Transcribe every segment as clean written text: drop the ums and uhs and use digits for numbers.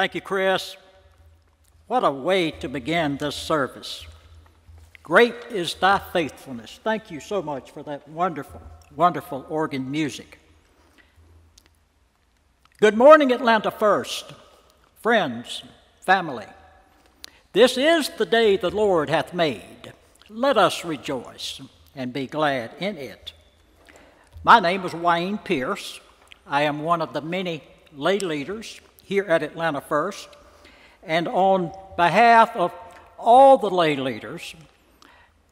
Thank you, Chris. What a way to begin this service. Great is thy faithfulness. Thank you so much for that wonderful, wonderful organ music. Good morning, Atlanta First, friends, family. This is the day the Lord hath made. Let us rejoice and be glad in it. My name is Wayne Pierce. I am one of the many lay leaders here at Atlanta First, and on behalf of all the lay leaders,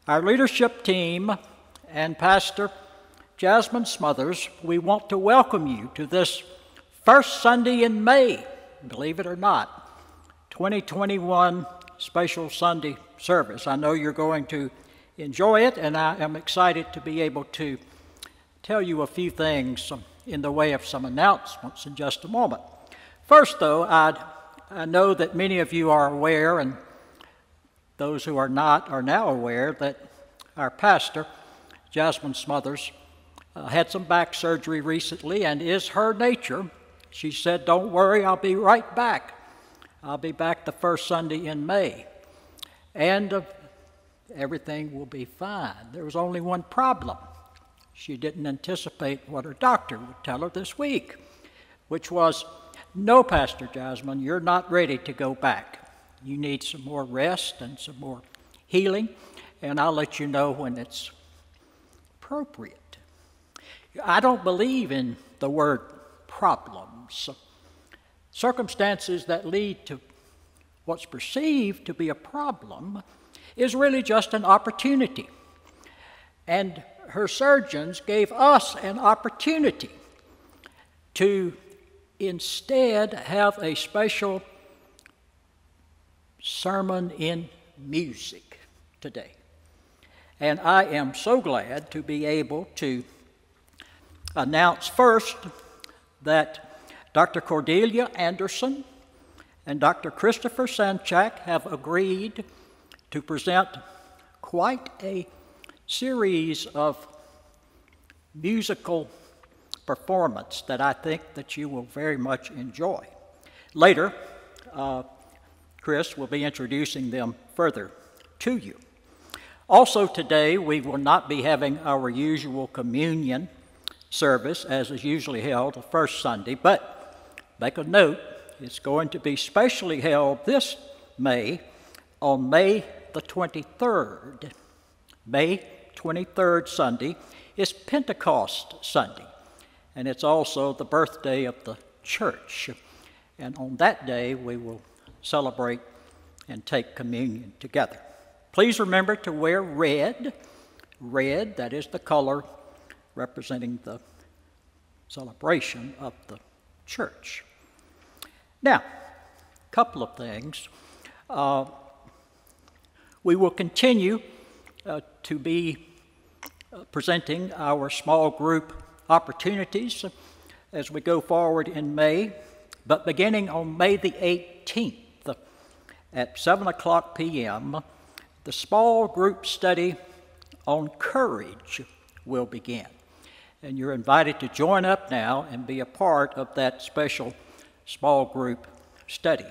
our leadership team and Pastor Jasmine Smothers, we want to welcome you to this first Sunday in May, believe it or not, 2021 special Sunday service. I know you're going to enjoy it, and I am excited to be able to tell you a few things in the way of some announcements in just a moment. First, though, I know that many of you are aware, and those who are not are now aware, that our pastor, Jasmine Smothers, had some back surgery recently, and is her nature. She said, "Don't worry, I'll be right back. I'll be back the first Sunday in May, and everything will be fine." There was only one problem. She didn't anticipate what her doctor would tell her this week, which was, "No, Pastor Jasmine, you're not ready to go back. You need some more rest and some more healing, and I'll let you know when it's appropriate." I don't believe in the word problems. Circumstances that lead to what's perceived to be a problem is really just an opportunity. And her surgeons gave us an opportunity to instead have a special sermon in music today. And I am so glad to be able to announce first that Dr. Cordelia Anderson and Dr. Christopher Sanchack have agreed to present quite a series of musical performances that I think that you will very much enjoy. Later, Chris will be introducing them further to you. Also today, we will not be having our usual communion service, as is usually held the first Sunday, but make a note, it's going to be specially held this May on May the 23rd. May 23rd Sunday is Pentecost Sunday, and it's also the birthday of the church. And on that day, we will celebrate and take communion together. Please remember to wear red. Red, that is the color representing the celebration of the church. Now, a couple of things. We will continue to be presenting our small group opportunities as we go forward in May, but beginning on May the 18th at 7:00 p.m., the small group study on courage will begin. And you're invited to join up now and be a part of that special small group study.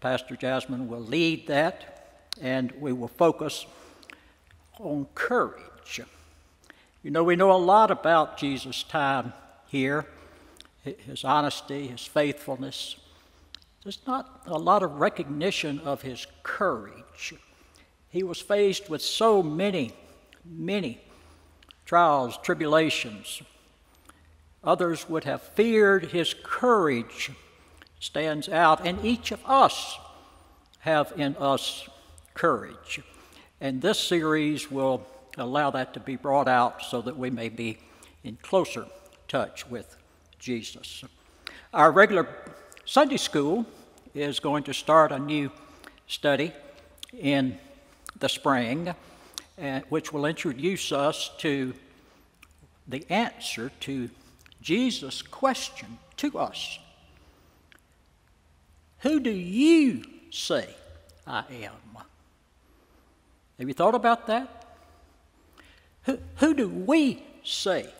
Pastor Jasmine will lead that, and we will focus on courage. You know, we know a lot about Jesus' time here, his honesty, his faithfulness. There's not a lot of recognition of his courage. He was faced with so many, many trials, tribulations. Others would have feared. His courage stands out, and each of us have in us courage. And this series will allow that to be brought out so that we may be in closer touch with Jesus. Our regular Sunday school is going to start a new study in the spring, which will introduce us to the answer to Jesus' question to us. Who do you say I am? Have you thought about that? Who do we say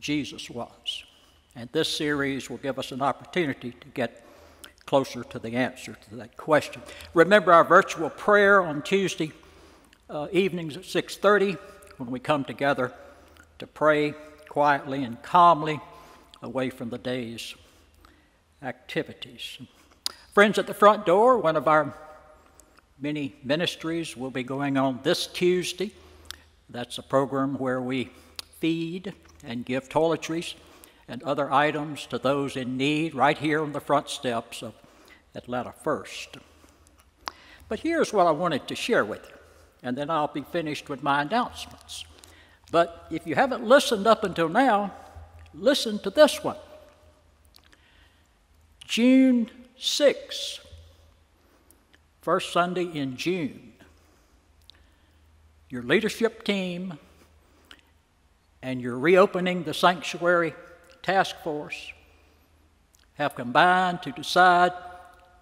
Jesus was? And this series will give us an opportunity to get closer to the answer to that question. Remember our virtual prayer on Tuesday evenings at 6:30 when we come together to pray quietly and calmly away from the day's activities. Friends at the front door, one of our many ministries will be going on this Tuesday. That's a program where we feed and give toiletries and other items to those in need right here on the front steps of Atlanta First. But here's what I wanted to share with you, and then I'll be finished with my announcements. But if you haven't listened up until now, listen to this one. June 6, first Sunday in June, your leadership team and your reopening the sanctuary task force have combined to decide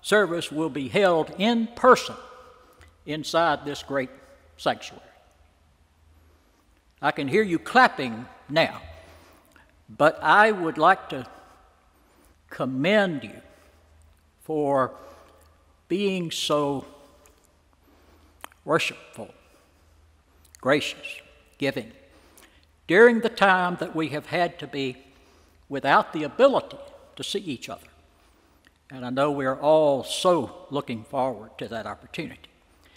service will be held in person inside this great sanctuary. I can hear you clapping now, but I would like to commend you for being so worshipful, gracious, giving, during the time that we have had to be without the ability to see each other. And I know we are all so looking forward to that opportunity.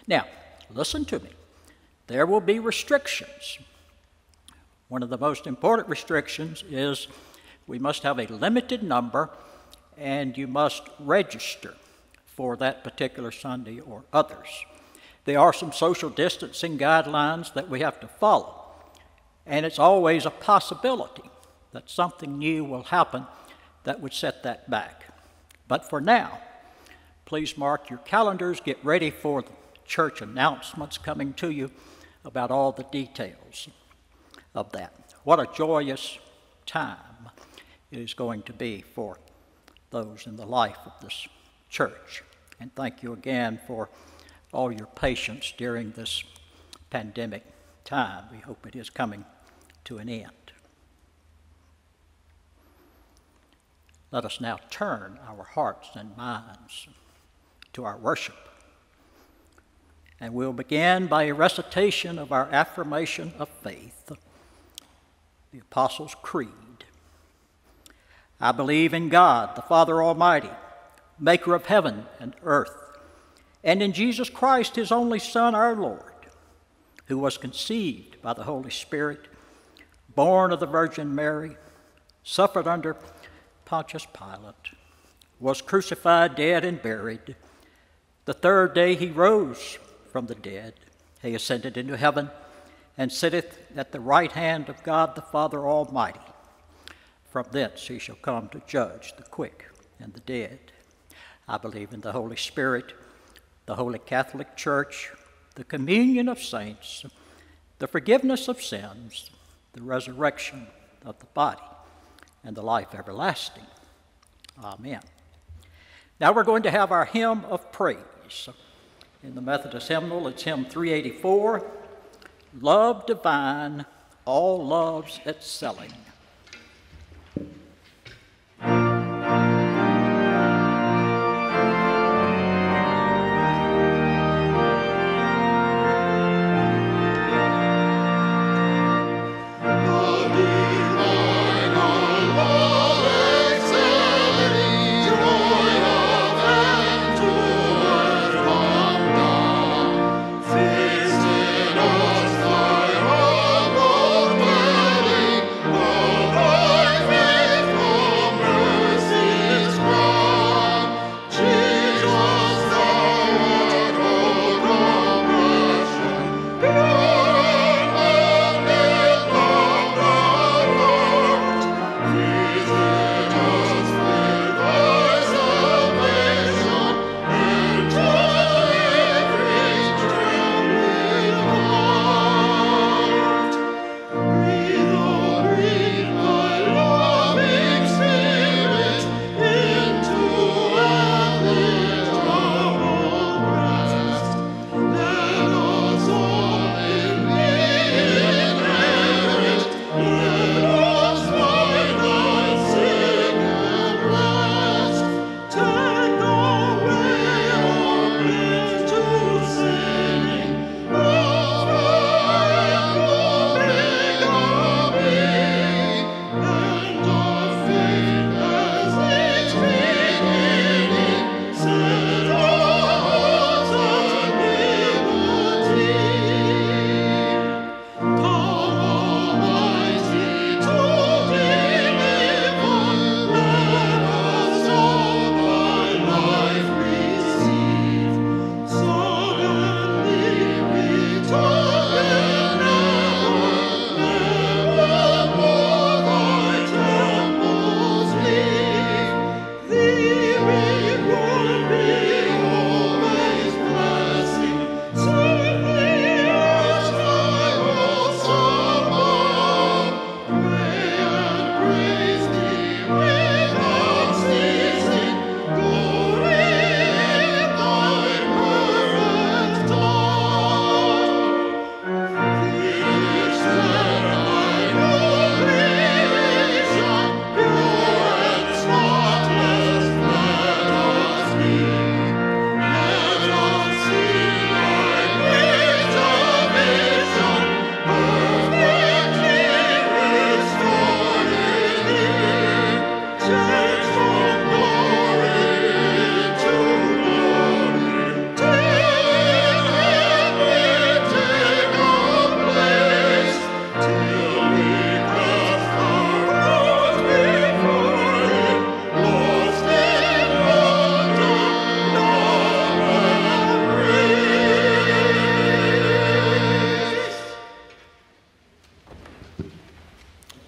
Now, listen to me. There will be restrictions. One of the most important restrictions is we must have a limited number, and you must register for that particular Sunday or others. There are some social distancing guidelines that we have to follow, and it's always a possibility that something new will happen that would set that back. But for now, please mark your calendars, get ready for the church announcements coming to you about all the details of that. What a joyous time it is going to be for those in the life of this church. And thank you again for all your patience during this pandemic time. We hope it is coming to an end. Let us now turn our hearts and minds to our worship. And we'll begin by a recitation of our affirmation of faith, the Apostles' Creed. I believe in God, the Father Almighty, maker of heaven and earth, and in Jesus Christ, his only Son, our Lord, who was conceived by the Holy Spirit, born of the Virgin Mary, suffered under Pontius Pilate, was crucified, dead, and buried. The third day he rose from the dead. He ascended into heaven and sitteth at the right hand of God the Father Almighty. From thence he shall come to judge the quick and the dead. I believe in the Holy Spirit, the Holy Catholic Church, the communion of saints, the forgiveness of sins, the resurrection of the body, and the life everlasting. Amen. Now we're going to have our hymn of praise. In the Methodist hymnal, it's hymn 384, Love Divine, All Love's Excelling. Oh!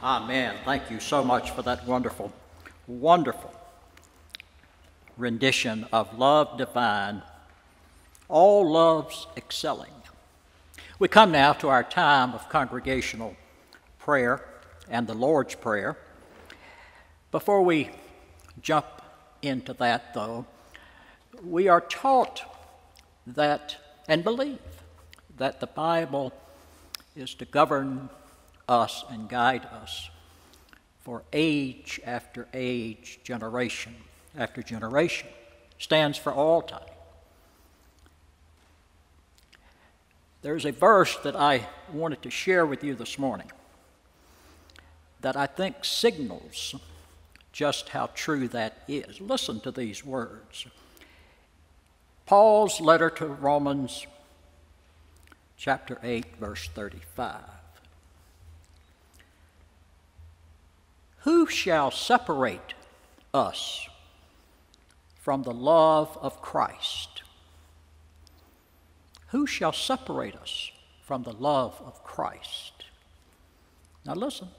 Amen. Thank you so much for that wonderful, wonderful rendition of Love Divine, all loves excelling. We come now to our time of congregational prayer and the Lord's Prayer. Before we jump into that, though, we are taught that and believe that the Bible is to govern us and guide us for age after age, generation after generation. Stands for all time. There's a verse that I wanted to share with you this morning that I think signals just how true that is. Listen to these words. Paul's letter to Romans, chapter 8, verse 35. Who shall separate us from the love of Christ? Who shall separate us from the love of Christ? Now listen.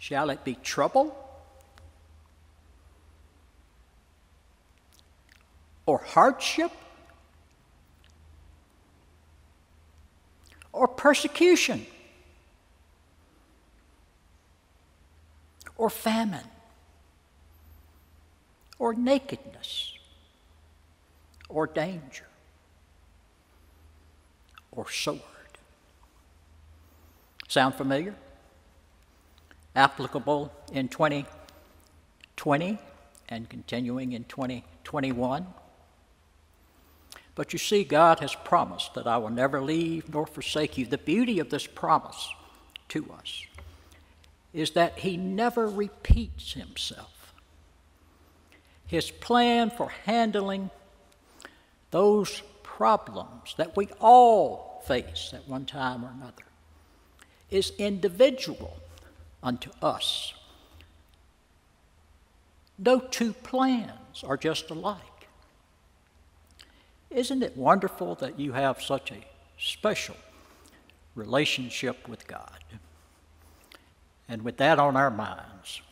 Shall it be trouble? Or hardship? Or persecution? Or famine? Or nakedness? Or danger? Or sword? Sound familiar? Applicable in 2020 and continuing in 2021? But you see, God has promised that I will never leave nor forsake you. The beauty of this promise to us is that he never repeats himself. His plan for handling those problems that we all face at one time or another is individual unto us. No two plans are just alike. Isn't it wonderful that you have such a special relationship with God? And with that on our minds,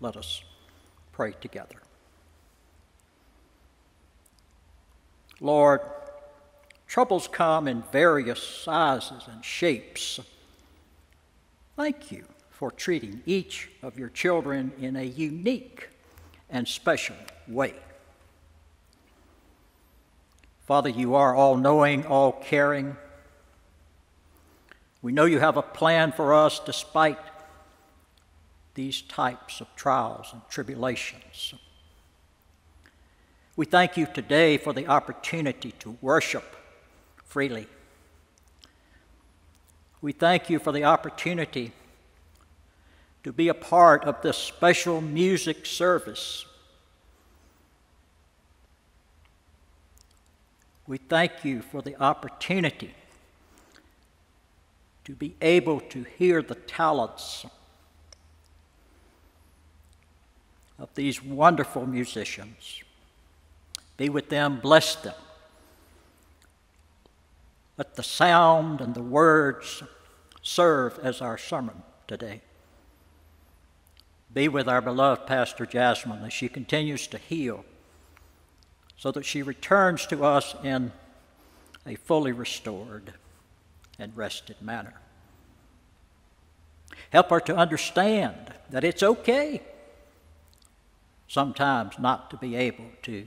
let us pray together. Lord, troubles come in various sizes and shapes. Thank you for treating each of your children in a unique and special way. Father, you are all-knowing, all-caring. We know you have a plan for us despite these types of trials and tribulations. We thank you today for the opportunity to worship freely. We thank you for the opportunity to be a part of this special music service. We thank you for the opportunity to be able to hear the talents of these wonderful musicians. Be with them, bless them. Let the sound and the words serve as our sermon today. Be with our beloved Pastor Jasmine as she continues to heal, so that she returns to us in a fully restored and rested manner. Help her to understand that it's okay sometimes not to be able to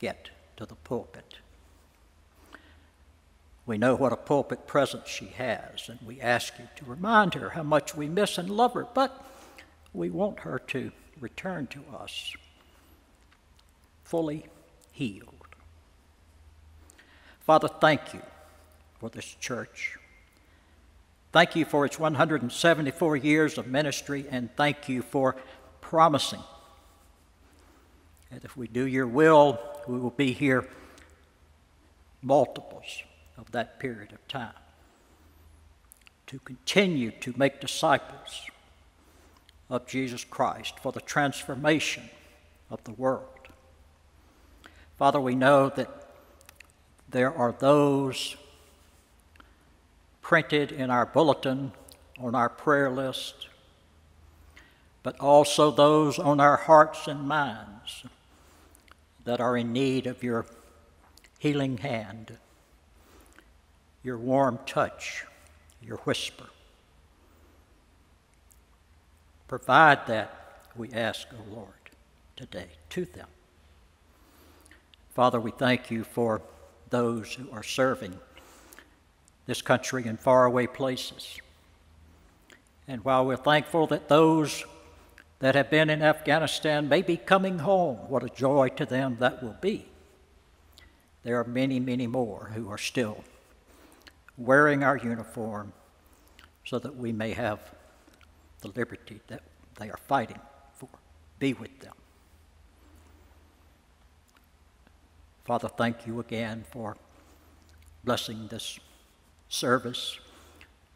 get to the pulpit. We know what a pulpit presence she has, and we ask you to remind her how much we miss and love her, but we want her to return to us fully healed. Father, thank you for this church. Thank you for its 174 years of ministry, and thank you for promising that if we do your will, we will be here multiples of that period of time to continue to make disciples of Jesus Christ for the transformation of the world. Father, we know that there are those printed in our bulletin, on our prayer list, but also those on our hearts and minds that are in need of your healing hand, your warm touch, your whisper. Provide that, we ask, O Lord, today to them. Father, we thank you for those who are serving this country in faraway places. And while we're thankful that those that have been in Afghanistan may be coming home, what a joy to them that will be. There are many, many more who are still wearing our uniform so that we may have the liberty that they are fighting for. Be with them. Father, thank you again for blessing this service,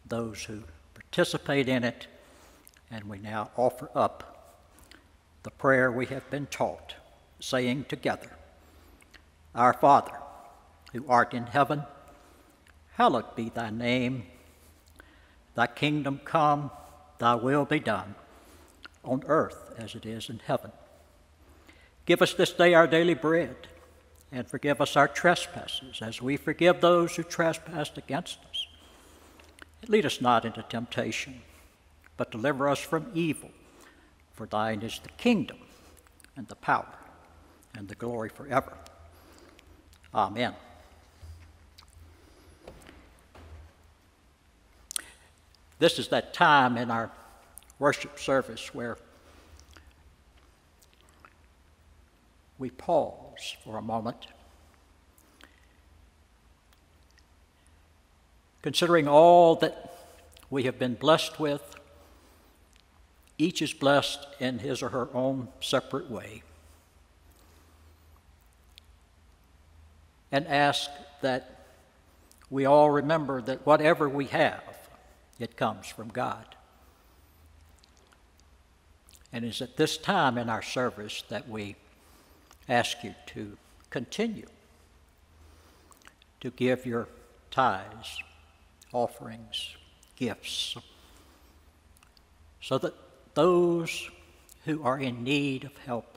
those who participate in it, and we now offer up the prayer we have been taught, saying together, Our Father, who art in heaven, hallowed be thy name. Thy kingdom come, thy will be done, on earth as it is in heaven. Give us this day our daily bread, and forgive us our trespasses, as we forgive those who trespass against us. Lead us not into temptation, but deliver us from evil. For thine is the kingdom, and the power, and the glory forever. Amen. This is that time in our worship service where we pause for a moment, considering all that we have been blessed with. Each is blessed in his or her own separate way. And ask that we all remember that whatever we have, it comes from God. And it's at this time in our service that we ask you to continue to give your tithes, offerings, gifts, so that those who are in need of help,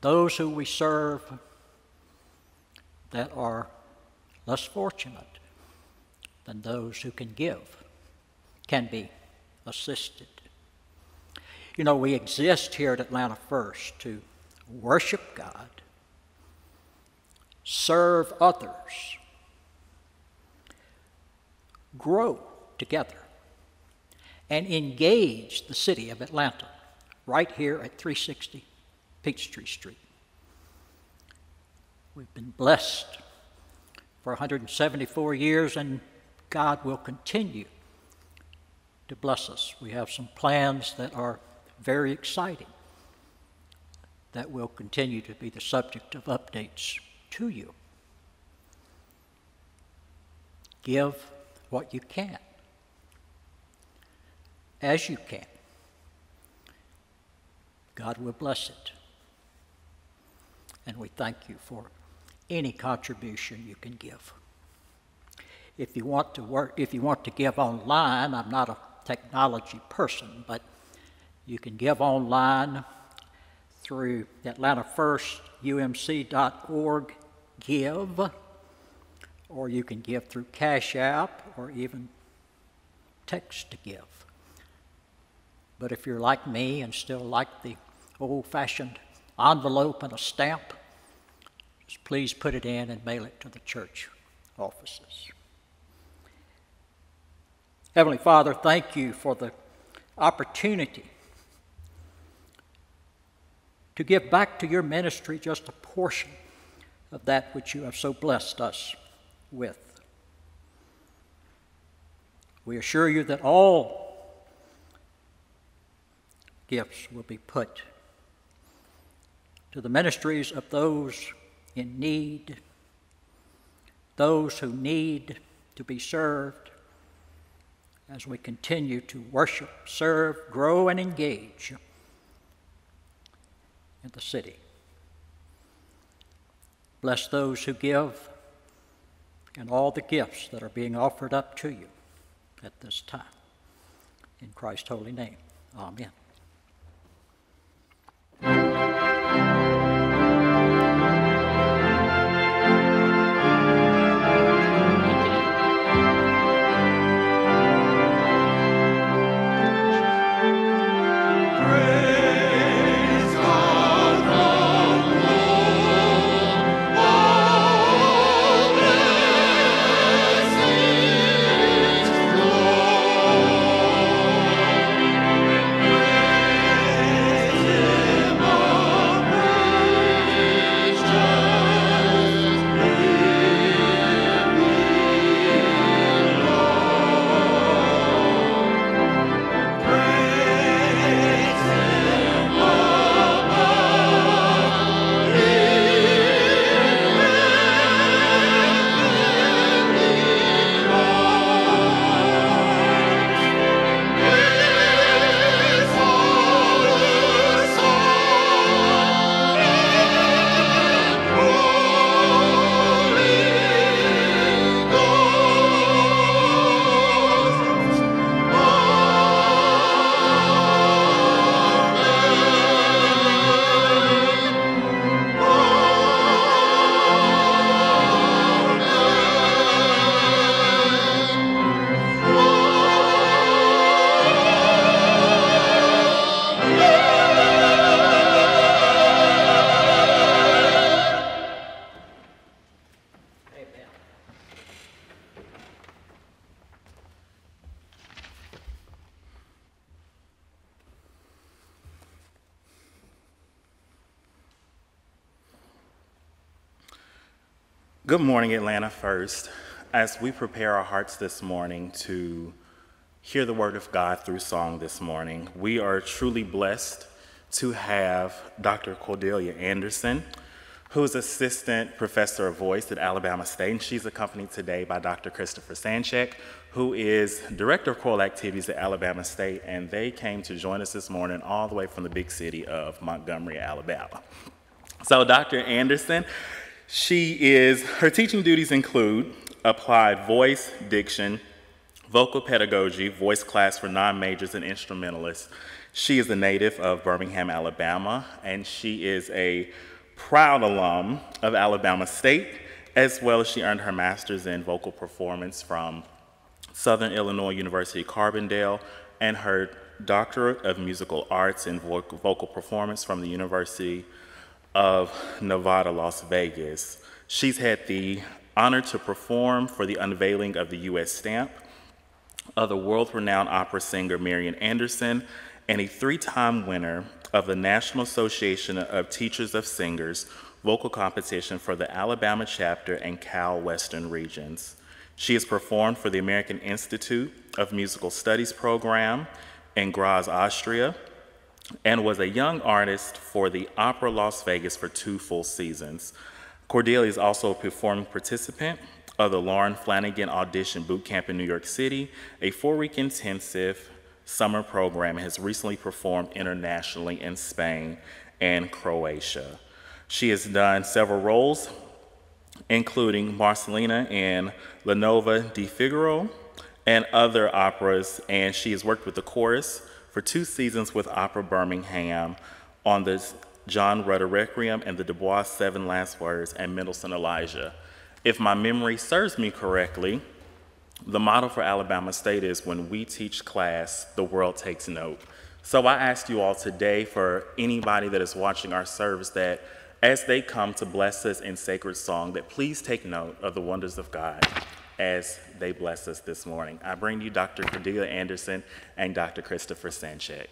those who we serve that are less fortunate than those who can give, can be assisted. You know, we exist here at Atlanta First to worship God, serve others, grow together, and engage the city of Atlanta right here at 360 Peachtree Street. We've been blessed for 174 years, and God will continue to bless us. We have some plans that are very exciting that will continue to be the subject of updates to you. Give what you can, as you can. God will bless it. And we thank you for any contribution you can give. If you want to give online, I'm not a technology person, but you can give online through AtlantaFirstUMC.org/give. Or you can give through Cash App, or even text to give. But if you're like me and still like the old-fashioned envelope and a stamp, just please put it in and mail it to the church offices. Heavenly Father, thank you for the opportunity to give back to your ministry just a portion of that which you have so blessed us with. We assure you that all gifts will be put to the ministries of those in need, those who need to be served, as we continue to worship, serve, grow, and engage in the city. Bless those who give and all the gifts that are being offered up to you at this time. In Christ's holy name, amen. Good morning, Atlanta First. As we prepare our hearts this morning to hear the word of God through song this morning, we are truly blessed to have Dr. Cordelia Anderson, who is assistant professor of voice at Alabama State, and she's accompanied today by Dr. Christopher Sanchack, who is director of choral activities at Alabama State, and they came to join us this morning all the way from the big city of Montgomery, Alabama. So Dr. Anderson, her teaching duties include applied voice, diction, vocal pedagogy, voice class for non-majors and instrumentalists. She is a native of Birmingham, Alabama, and she is a proud alum of Alabama State, as well as she earned her master's in vocal performance from Southern Illinois University Carbondale and her doctorate of musical arts in vocal performance from the University of Nevada, Las Vegas. She's had the honor to perform for the unveiling of the U.S. stamp of the world-renowned opera singer Marian Anderson, and a three-time winner of the National Association of Teachers of Singers vocal competition for the Alabama chapter and Cal Western regions. She has performed for the American Institute of Musical Studies program in Graz, Austria, and was a young artist for the Opera Las Vegas for 2 full seasons. Cordelia is also a performing participant of the Lauren Flanagan Audition Boot Camp in New York City, a 4-week intensive summer program, and has recently performed internationally in Spain and Croatia. She has done several roles, including Marcelina in Le Nozze di Figaro and other operas, and she has worked with the chorus for 2 seasons with Opera Birmingham on the John Rutter Requiem and the Dubois Seven Last Words and Mendelssohn Elijah. If my memory serves me correctly, the motto for Alabama State is, when we teach class, the world takes note. So I ask you all today, for anybody that is watching our service, that as they come to bless us in sacred song, that please take note of the wonders of God as they bless us this morning. I bring you Dr. Cordelia Anderson and Dr. Christopher Sanchack.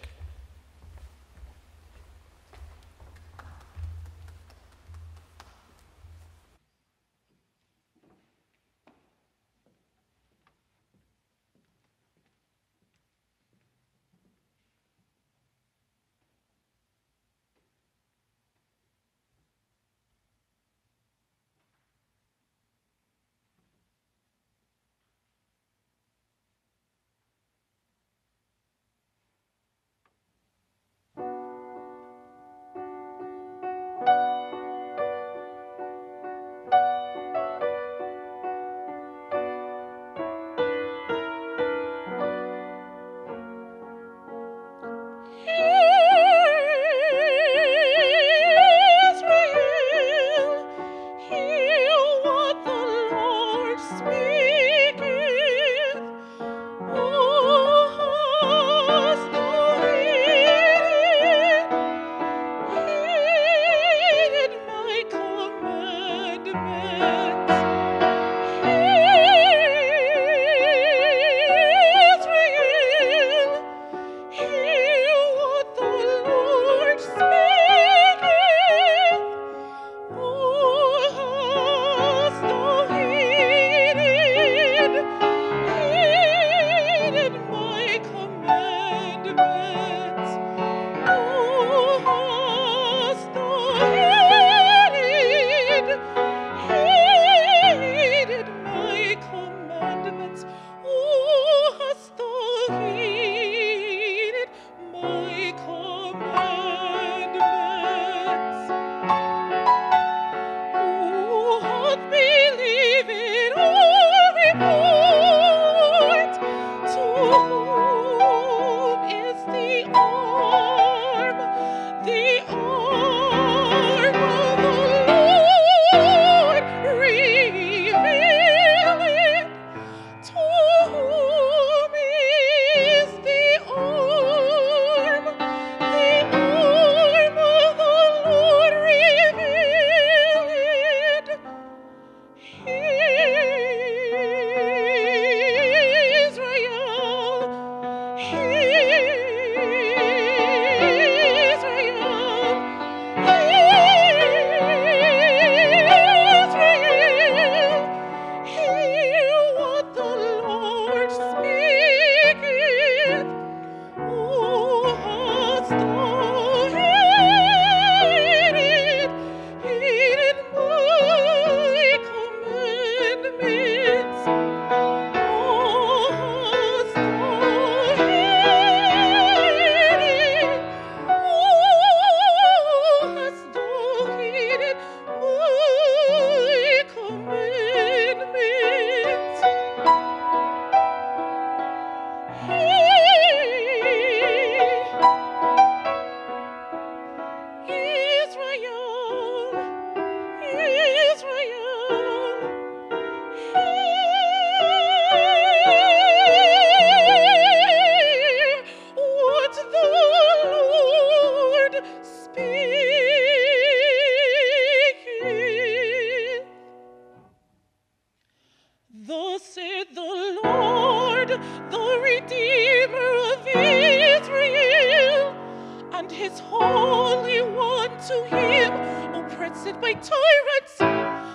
exalted by tyrants.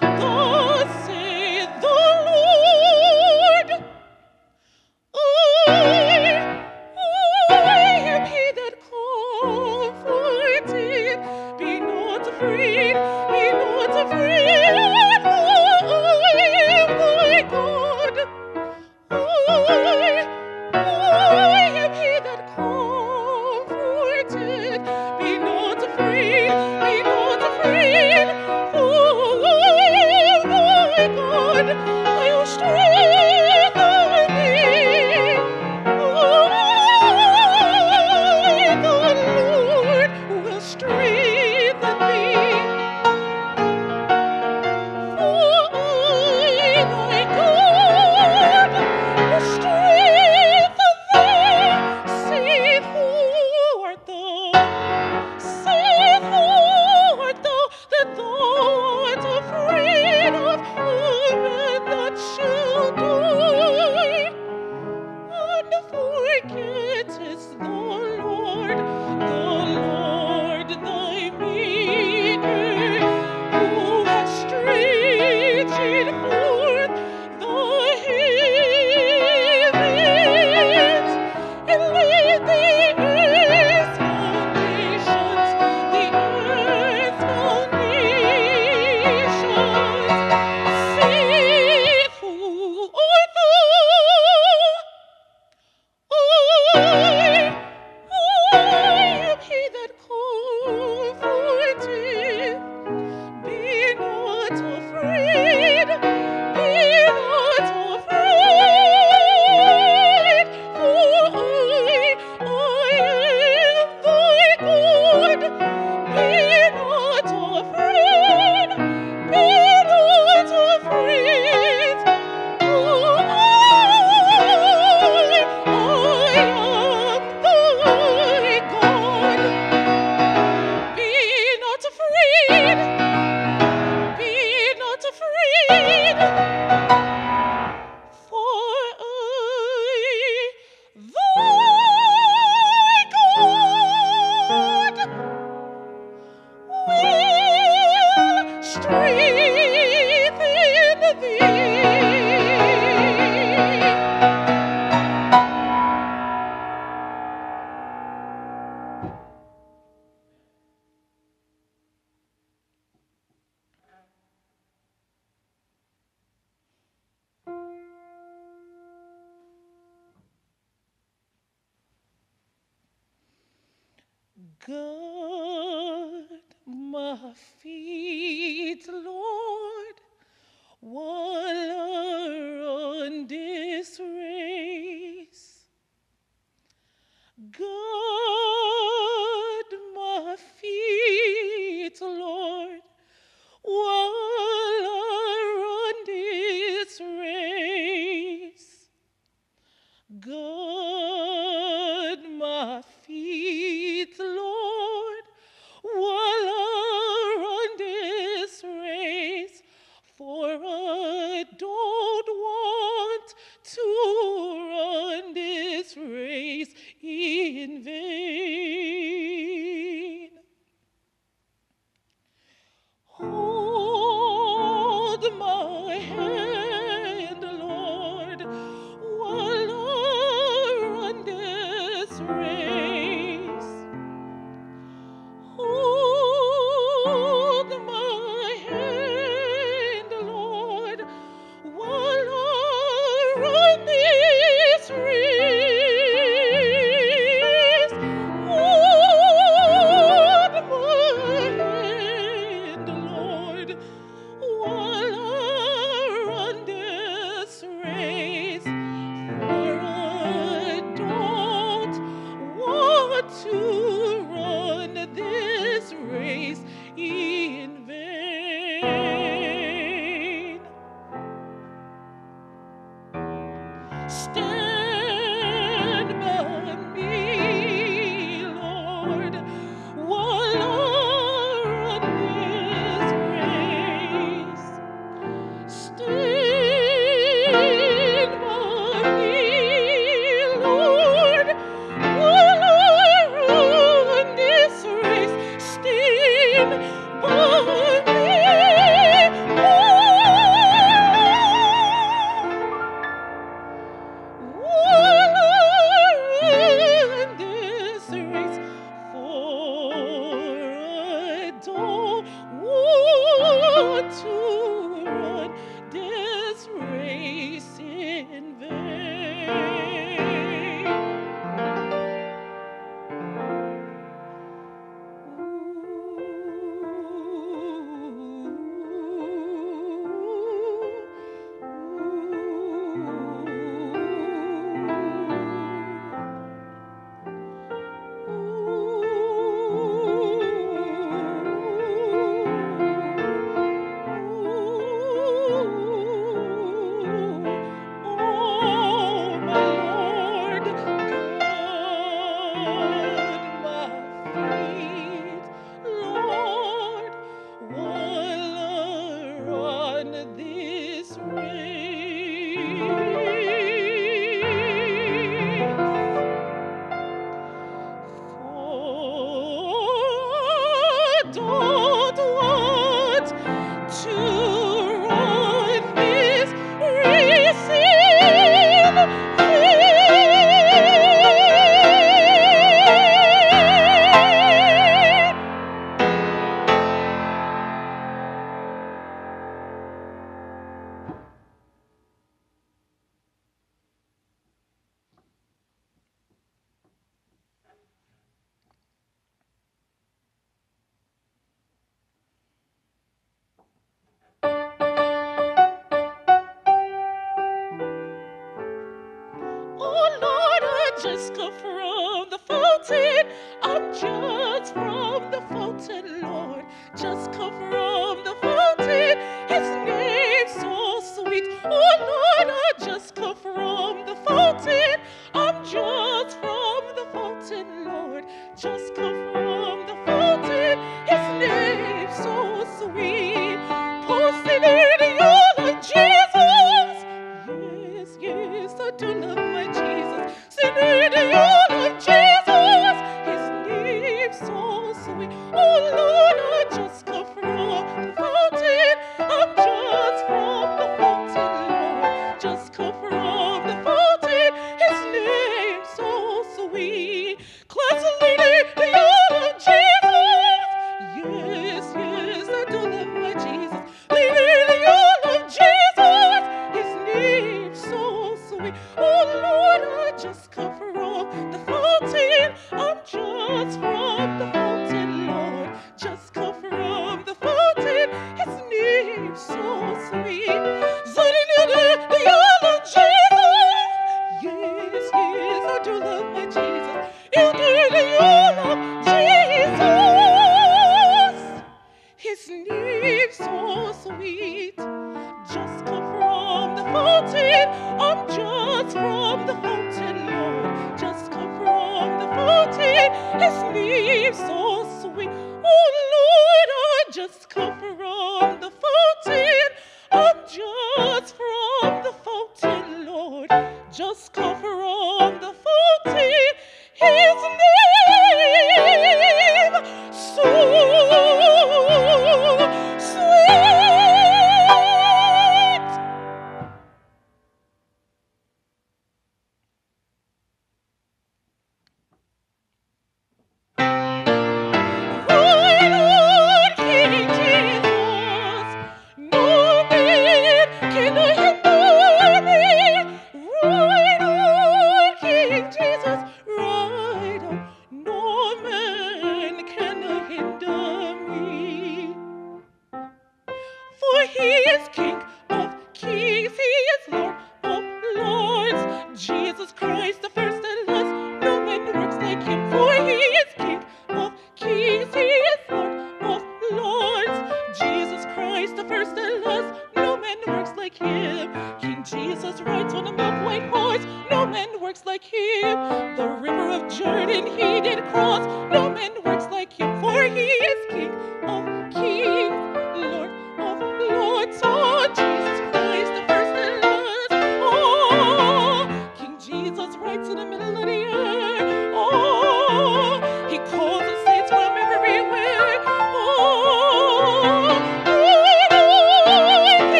Thus saith the Lord. I am he that comforteth. Be not afraid, be not afraid. Oh,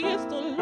He is the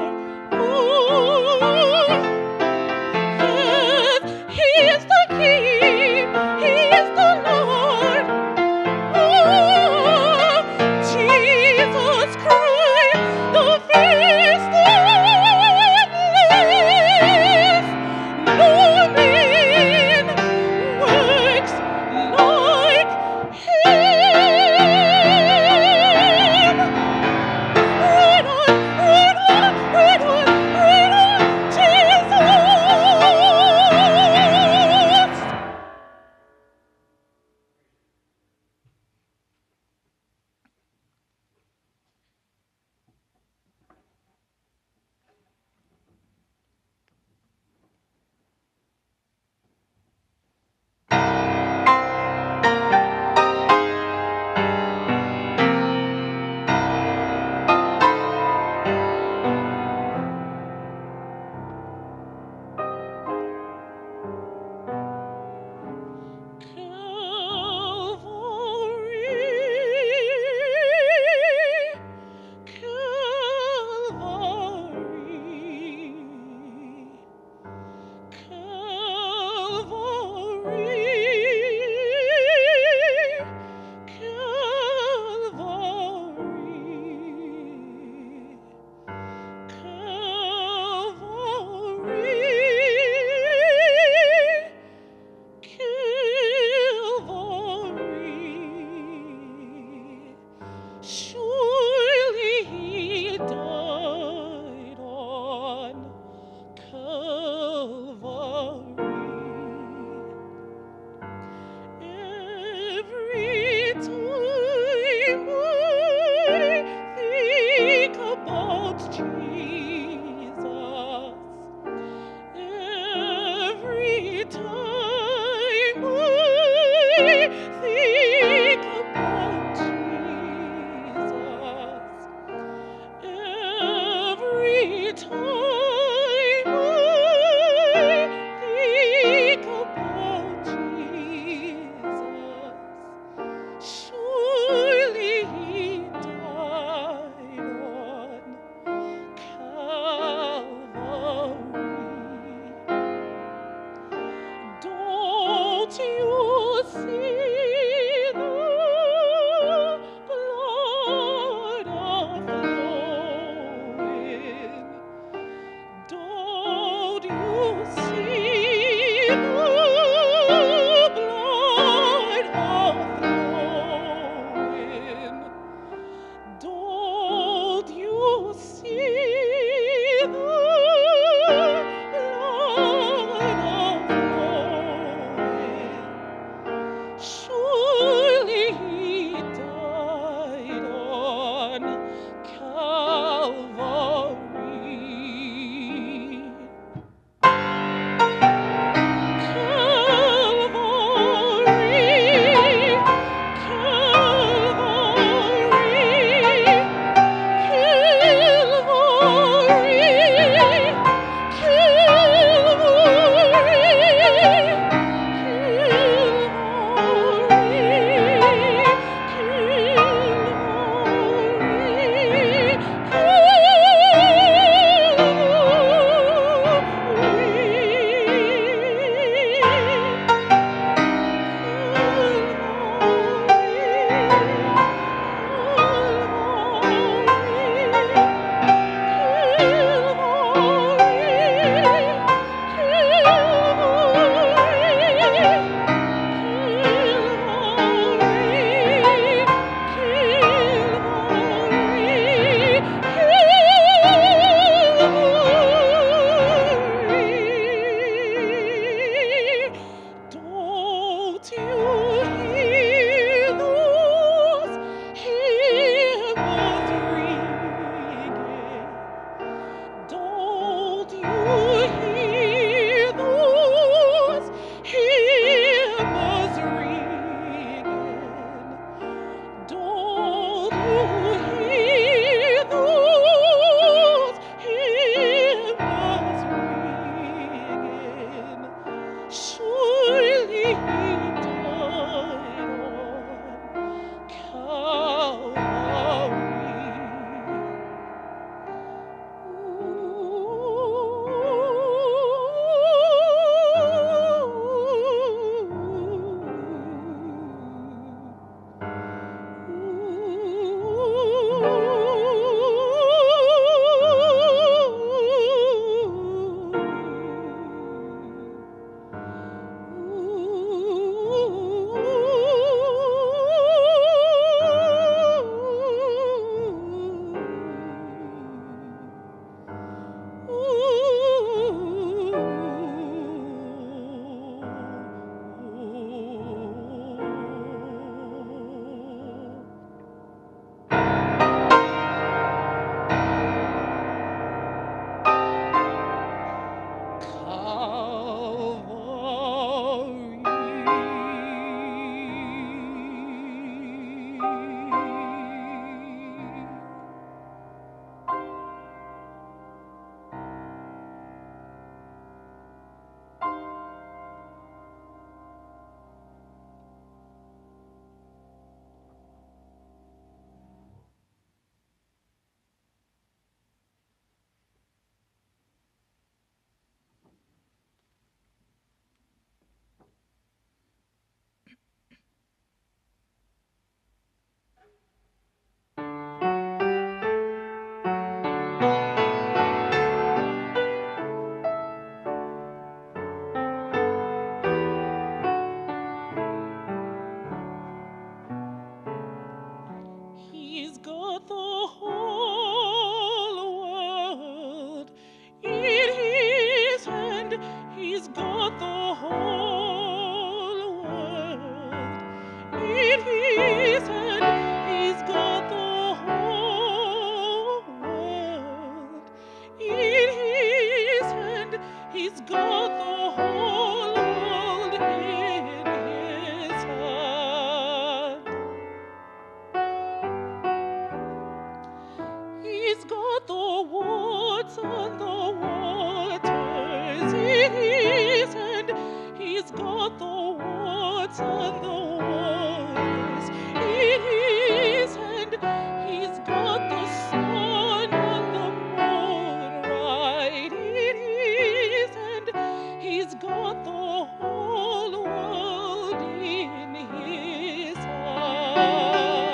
He's got the woods and the waters in his hand. He's got the woods and the waters in his hand. He's got the sun and the moon right in his hand. He's got the whole world in his hand.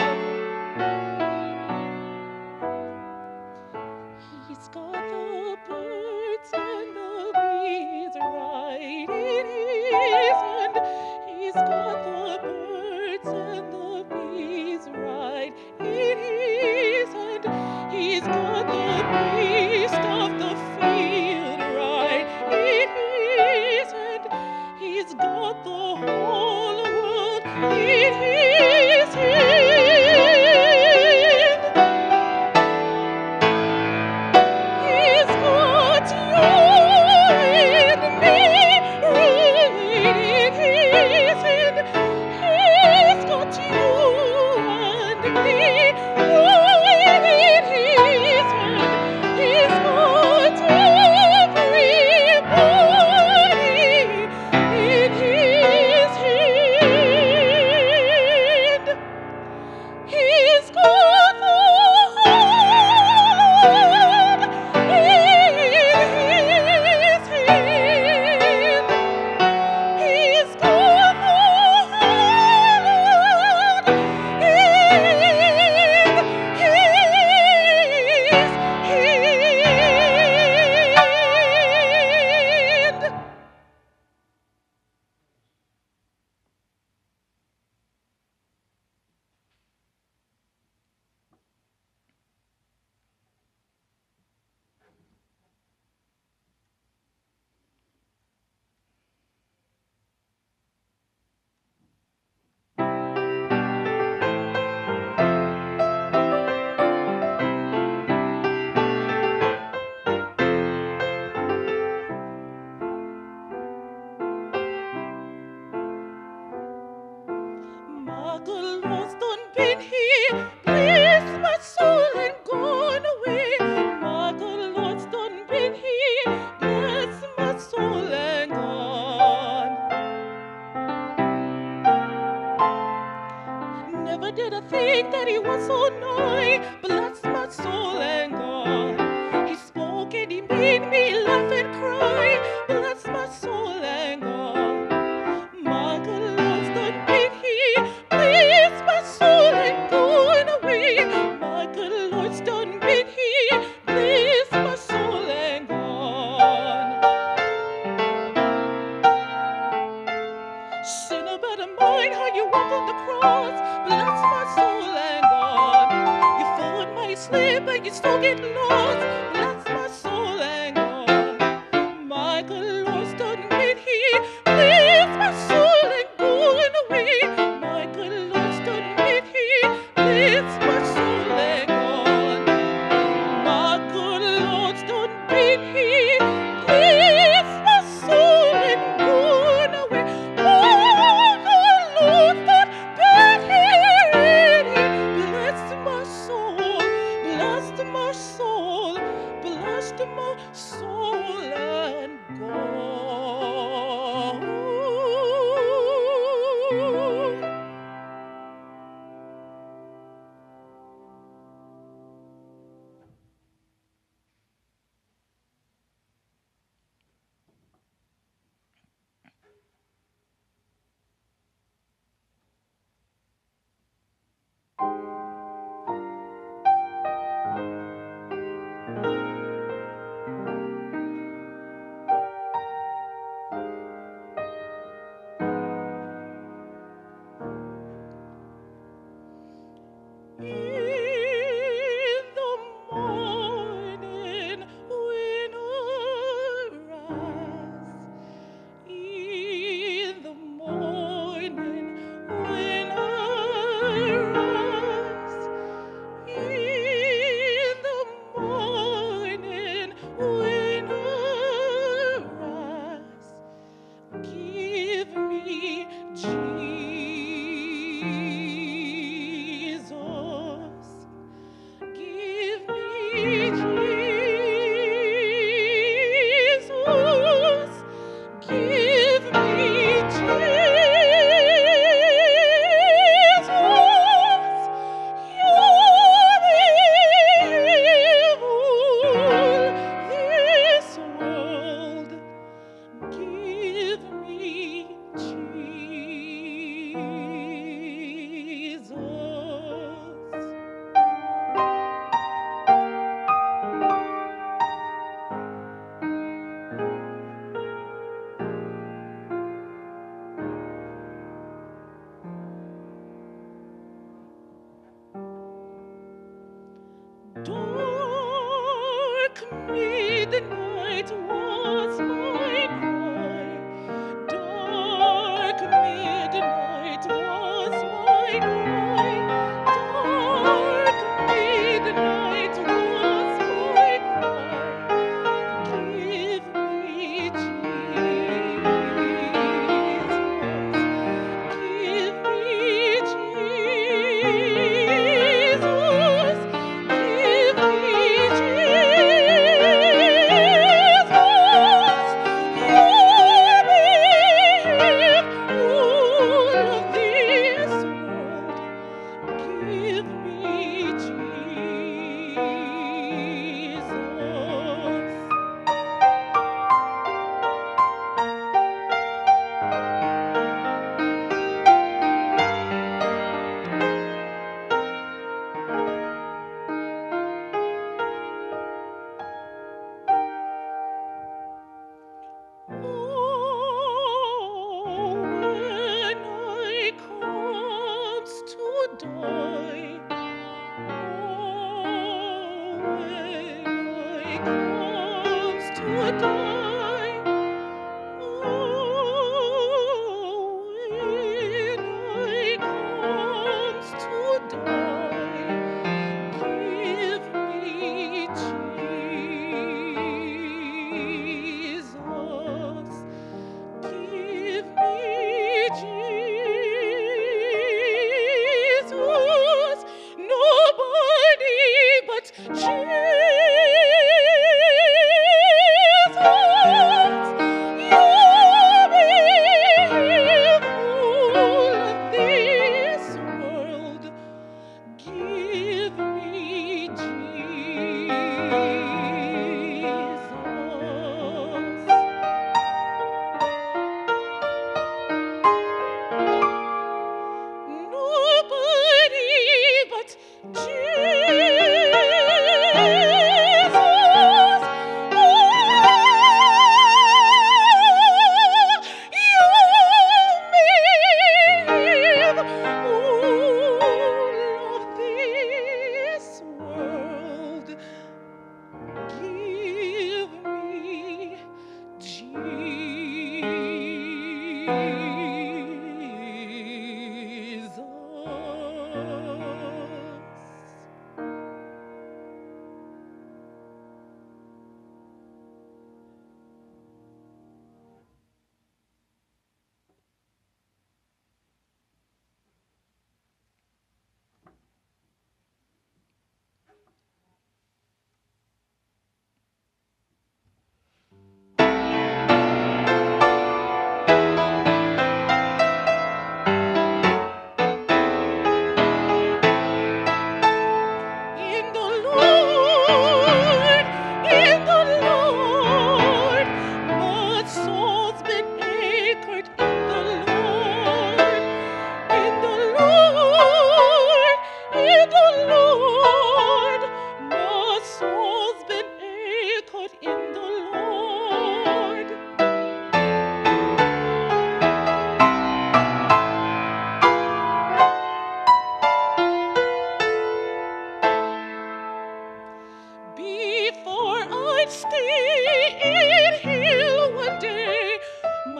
He's got the birds and the bees right in his hand. He's got the beast of the field right in his hand. He's got the whole world in his hand.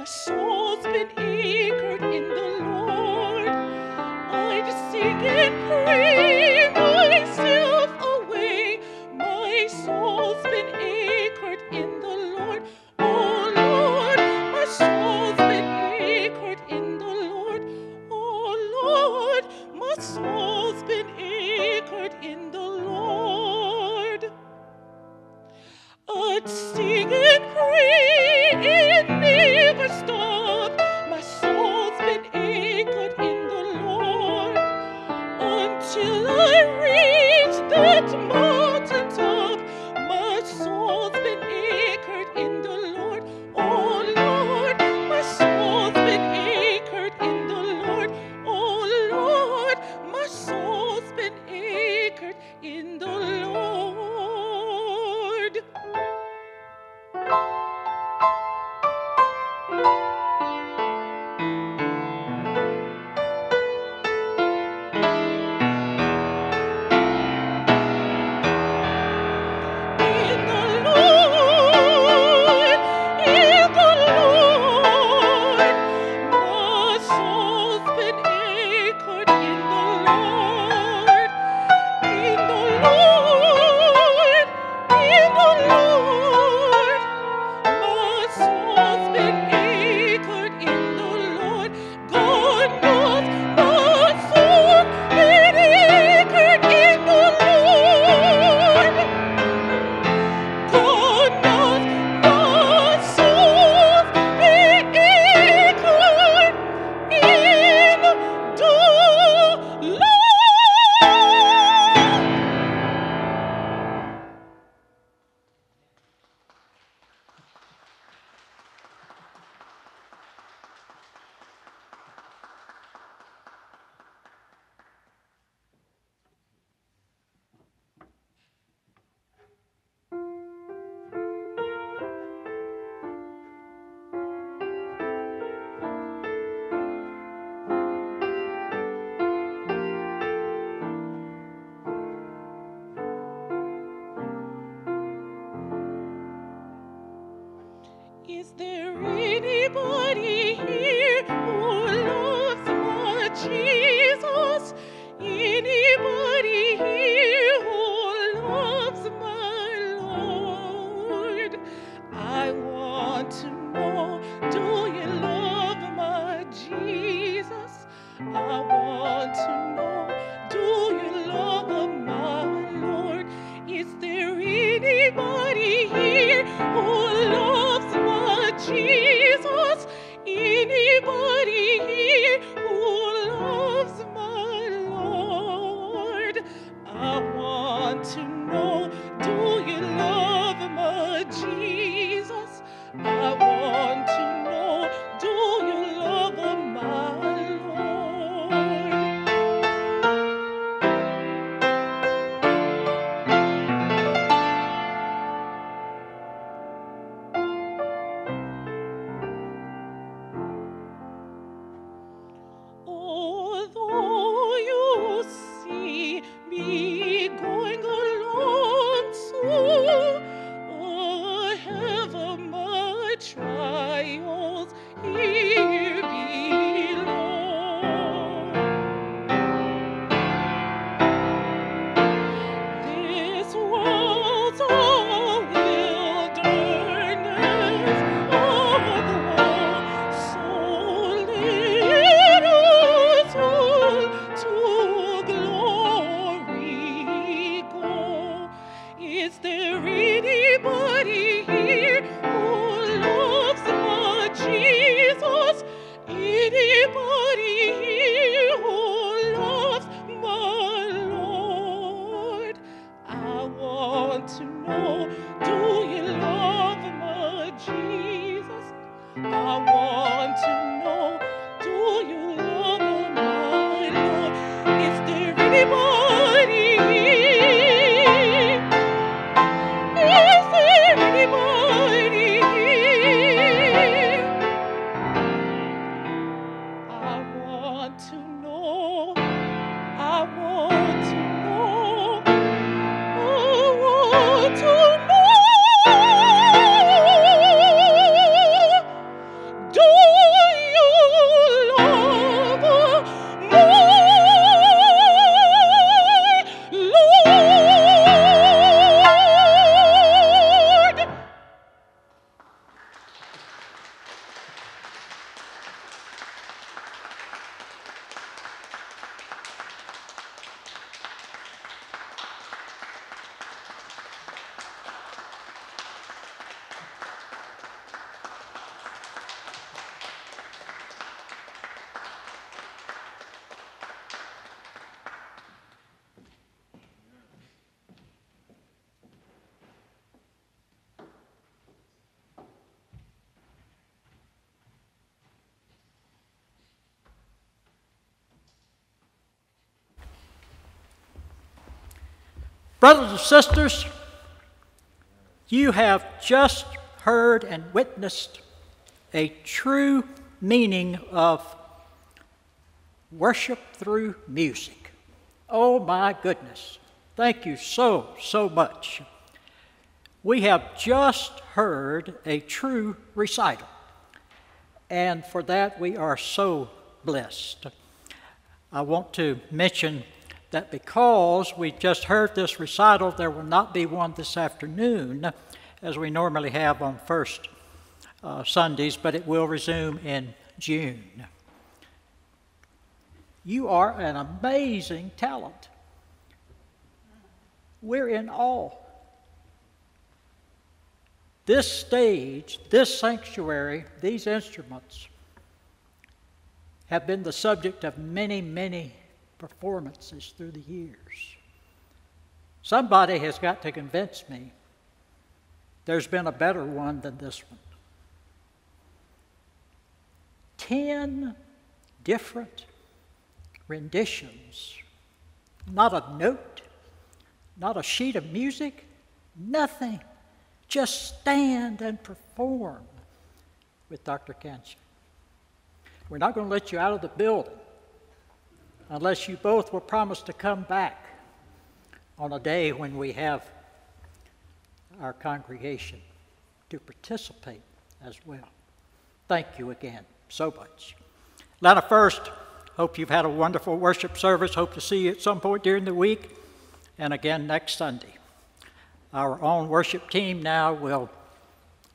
Soul's been anchored in the Lord. Brothers and sisters, you have just heard and witnessed a true meaning of worship through music. Oh my goodness. Thank you so much. We have just heard a true recital, and for that we are so blessed. I want to mention that because we just heard this recital, there will not be one this afternoon as we normally have on first Sundays, but it will resume in June. You are an amazing talent. We're in awe. This stage, this sanctuary, these instruments have been the subject of many performances through the years. Somebody has got to convince me there's been a better one than this one. 10 different renditions, not a note, not a sheet of music, nothing. Just stand and perform with Dr. Sanchack. We're not going to let you out of the building unless you both will promise to come back on a day when we have our congregation to participate as well. Thank you again so much. Atlanta First, hope you've had a wonderful worship service. Hope to see you at some point during the week and again next Sunday. Our own worship team now will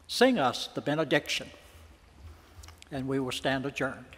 sing us the benediction, and we will stand adjourned.